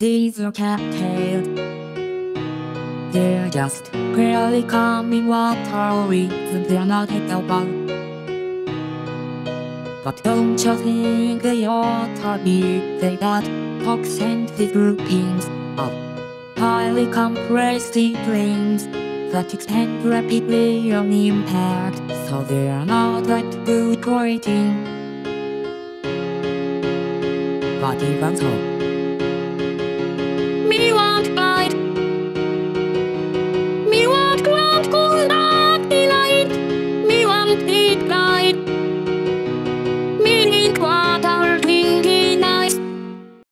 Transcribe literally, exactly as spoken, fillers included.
These are cat-tailed. They're just clearly coming water reasons they're not hitable. But don't you think they ought to be? They got toxic groupings of highly compressed strings that extend rapidly on impact, so they're not that good rating. But even so, we won't buy.